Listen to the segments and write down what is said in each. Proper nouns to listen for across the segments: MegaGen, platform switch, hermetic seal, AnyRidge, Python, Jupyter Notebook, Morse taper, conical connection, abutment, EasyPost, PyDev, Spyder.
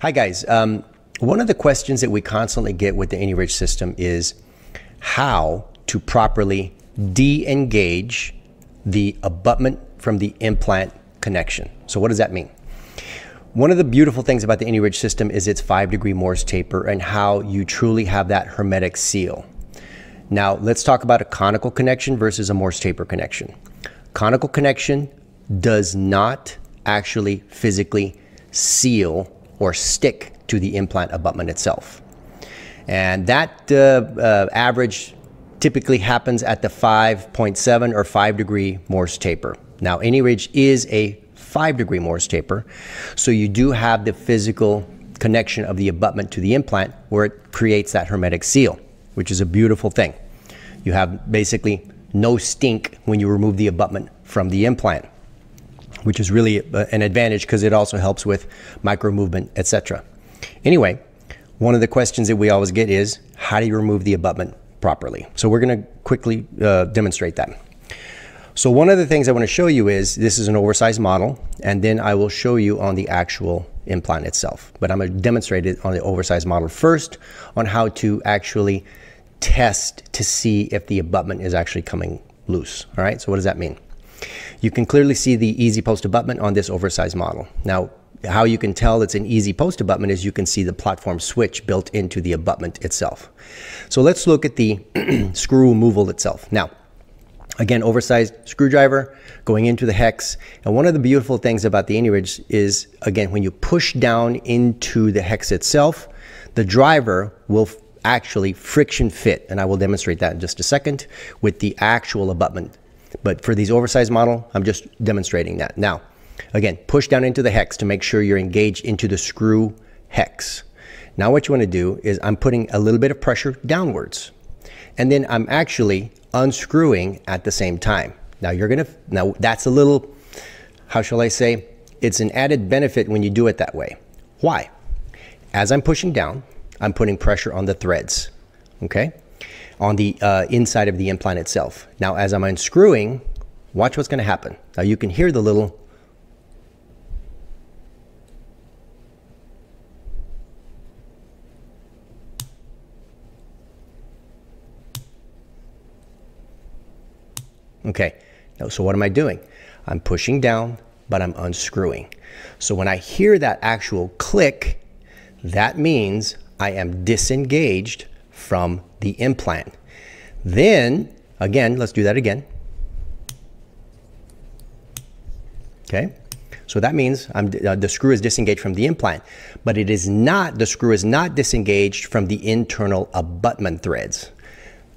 Hi guys, one of the questions that we constantly get with the AnyRidge system is how to properly de-engage the abutment from the implant connection. So what does that mean? One of the beautiful things about the AnyRidge system is its 5-degree Morse taper and how you truly have that hermetic seal. Now let's talk about a conical connection versus a Morse taper connection. Conical connection does not actually physically seal or stick to the implant abutment itself. And that average typically happens at the 5.7 or 5-degree Morse taper. Now AnyRidge is a 5-degree Morse taper, so you do have the physical connection of the abutment to the implant where it creates that hermetic seal, which is a beautiful thing. You have basically no stink when you remove the abutment from the implant, which is really an advantage because it also helps with micro movement, etc. Anyway, one of the questions that we always get is, how do you remove the abutment properly? So we're going to quickly demonstrate that. So one of the things I want to show you is, this is an oversized model, and then I will show you on the actual implant itself. But I'm going to demonstrate it on the oversized model first on how to actually test to see if the abutment is actually coming loose. All right, so what does that mean? You can clearly see the EasyPost abutment on this oversized model. Now, how you can tell it's an EasyPost abutment is you can see the platform switch built into the abutment itself. So let's look at the screw removal itself. Now, again, oversized screwdriver going into the hex. And one of the beautiful things about the AnyRidge is, again, when you push down into the hex itself, the driver will actually friction fit. And I will demonstrate that in just a second with the actual abutment. But for these oversized model, I'm just demonstrating that. Now, again, push down into the hex to make sure you're engaged into the screw hex. Now what you want to do is, I'm putting a little bit of pressure downwards, and then I'm actually unscrewing at the same time. Now you're going to, now that's a little, how shall I say, it's an added benefit when you do it that way. Why? As I'm pushing down, I'm putting pressure on the threads, okay? On the inside of the implant itself. Now, as I'm unscrewing, watch what's going to happen. Now, you can hear the little... Okay, now, so what am I doing? I'm pushing down, but I'm unscrewing. So when I hear that actual click, that means I am disengaged from the implant. Then again, let's do that again. Okay, so that means the screw is disengaged from the implant, but it is not, the screw is not disengaged from the internal abutment threads.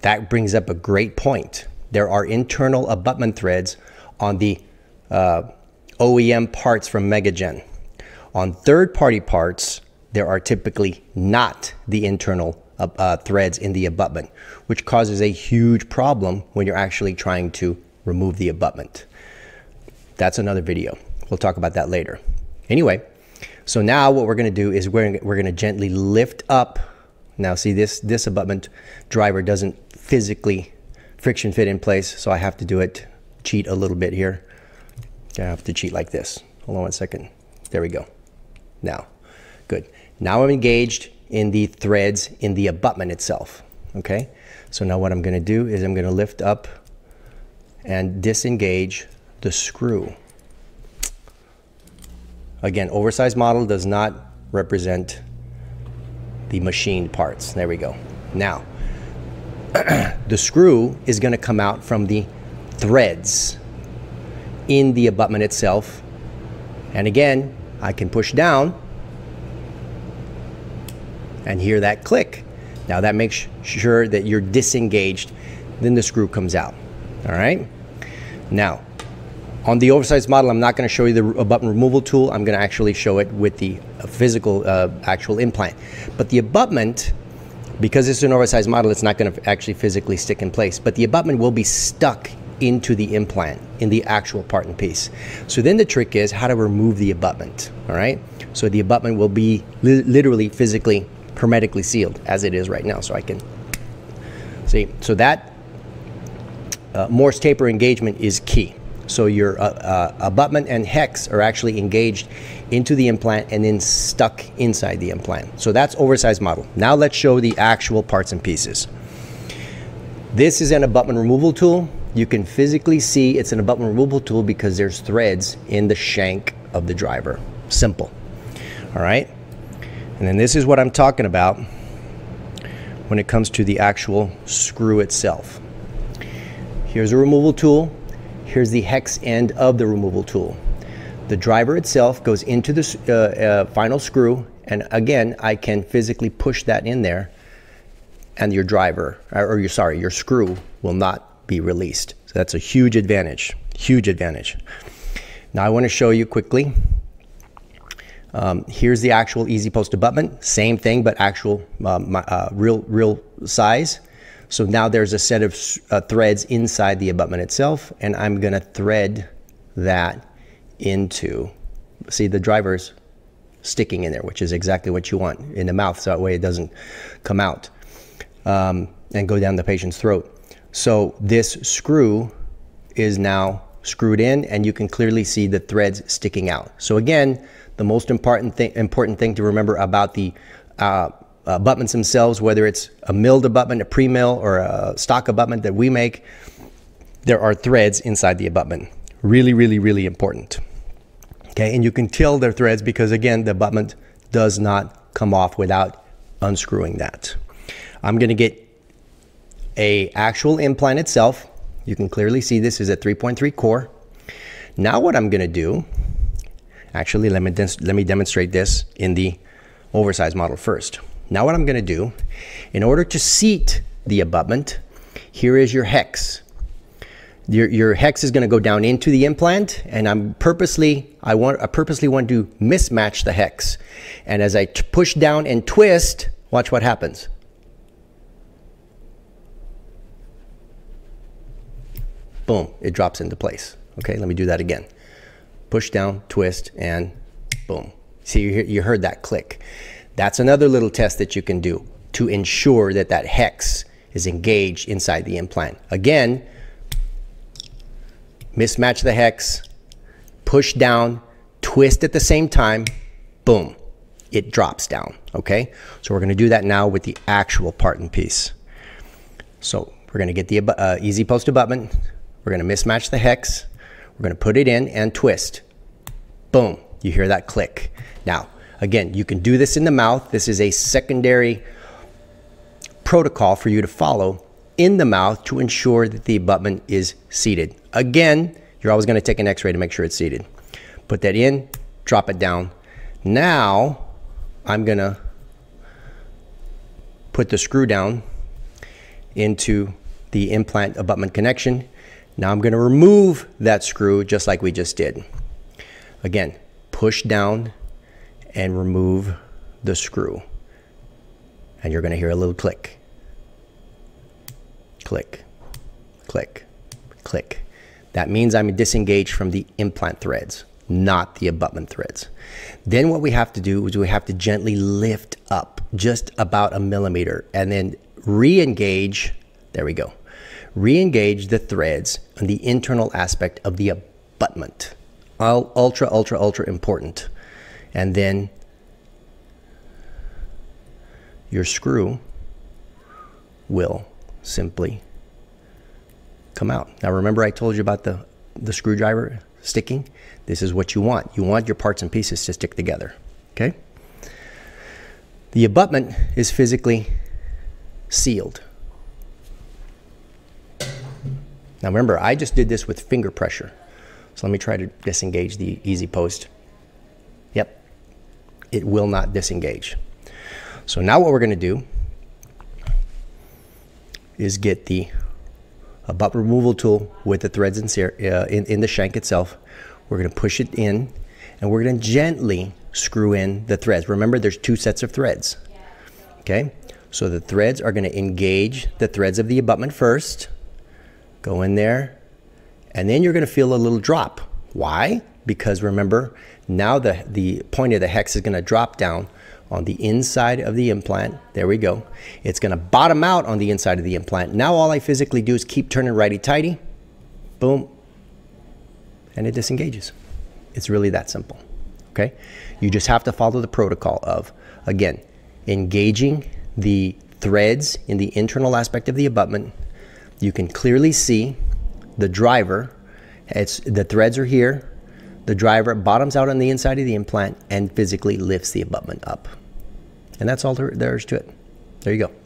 That brings up a great point. There are internal abutment threads on the OEM parts from MegaGen. On third-party parts, there are typically not the internal threads in the abutment, which causes a huge problem when you're actually trying to remove the abutment. That's another video. We'll talk about that later. Anyway, so now what we're going to do is we're going to gently lift up. Now see, this abutment driver doesn't physically friction fit in place, so I have to do it, cheat a little bit here. I have to cheat like this. Hold on one second. There we go. Now, good. Now I'm engaged in the threads in the abutment itself. Okay, so now what I'm going to do is I'm going to lift up and disengage the screw. Again, oversized model does not represent the machined parts. There we go. Now the screw is going to come out from the threads in the abutment itself, and again I can push down and hear that click. Now that makes sure that you're disengaged, then the screw comes out. All right, now on the oversized model, I'm not going to show you the abutment removal tool. I'm going to actually show it with the physical actual implant. But the abutment, because it's an oversized model, it's not going to actually physically stick in place, but the abutment will be stuck into the implant in the actual part and piece. So then the trick is how to remove the abutment. All right, so the abutment will be literally physically hermetically sealed as it is right now. So I can see, so that Morse taper engagement is key. So your abutment and hex are actually engaged into the implant and then stuck inside the implant. So that's oversized model. Now let's show the actual parts and pieces. This is an abutment removal tool. You can physically see it's an abutment removal tool because there's threads in the shank of the driver. Simple. All right. And then this is what I'm talking about when it comes to the actual screw itself. Here's a removal tool. Here's the hex end of the removal tool. The driver itself goes into the final screw, and again, I can physically push that in there, and your driver, your screw will not be released. So that's a huge advantage, huge advantage. Now I want to show you quickly. Here's the actual EasyPost abutment, same thing, but actual real size. So now there's a set of threads inside the abutment itself, and I'm gonna thread that into, see the driver's sticking in there, which is exactly what you want in the mouth, so that way it doesn't come out and go down the patient's throat. So this screw is now screwed in, and you can clearly see the threads sticking out. So again, the most important thing to remember about the abutments themselves, whether it's a milled abutment, a pre-mill, or a stock abutment that we make, there are threads inside the abutment. Really, really, really important. Okay, and you can tell they're threads because, again, the abutment does not come off without unscrewing that. I'm going to get an actual implant itself. You can clearly see this is a 3.3 core. Now what I'm going to do, actually, let me demonstrate this in the oversized model first. Now what I'm going to do, in order to seat the abutment, here is your hex. Your hex is going to go down into the implant, and I purposely want to mismatch the hex. And as I push down and twist, watch what happens. Boom, it drops into place. Okay, let me do that again. Push down, twist, and boom. See, you heard that click. That's another little test that you can do to ensure that that hex is engaged inside the implant. Again, mismatch the hex, push down, twist at the same time, boom, it drops down, okay? So we're gonna do that now with the actual part and piece. So we're gonna get the EasyPost abutment, we're gonna mismatch the hex, we're gonna put it in and twist, boom, you hear that click. Now, again, you can do this in the mouth. This is a secondary protocol for you to follow in the mouth to ensure that the abutment is seated. Again, you're always gonna take an x-ray to make sure it's seated. Put that in, drop it down. Now, I'm gonna put the screw down into the implant abutment connection. Now I'm gonna remove that screw just like we just did. Again, push down and remove the screw, and you're going to hear a little click, click, click, click. That means I'm disengaged from the implant threads, not the abutment threads. Then what we have to do is we have to gently lift up just about a millimeter and then re-engage, there we go, re-engage the threads on the internal aspect of the abutment. Ultra, ultra, ultra important. And then your screw will simply come out. Now remember I told you about the screwdriver sticking? This is what you want. You want your parts and pieces to stick together, okay? The abutment is physically sealed. Now remember, I just did this with finger pressure. So let me try to disengage the EasyPost. Yep, it will not disengage. So now what we're going to do is get the abutment removal tool with the threads in the shank itself. We're going to push it in, and we're going to gently screw in the threads. Remember, there's two sets of threads. Okay, so the threads are going to engage the threads of the abutment first. Go in there, and then you're going to feel a little drop. Why? Because remember, now the point of the hex is going to drop down on the inside of the implant. There we go. It's going to bottom out on the inside of the implant. Now all I physically do is keep turning righty-tighty. Boom. and it disengages. It's really that simple, okay? You just have to follow the protocol of, again, engaging the threads in the internal aspect of the abutment. You can clearly see the driver, the threads are here, the driver bottoms out on the inside of the implant and physically lifts the abutment up. And that's all there is to it. There you go.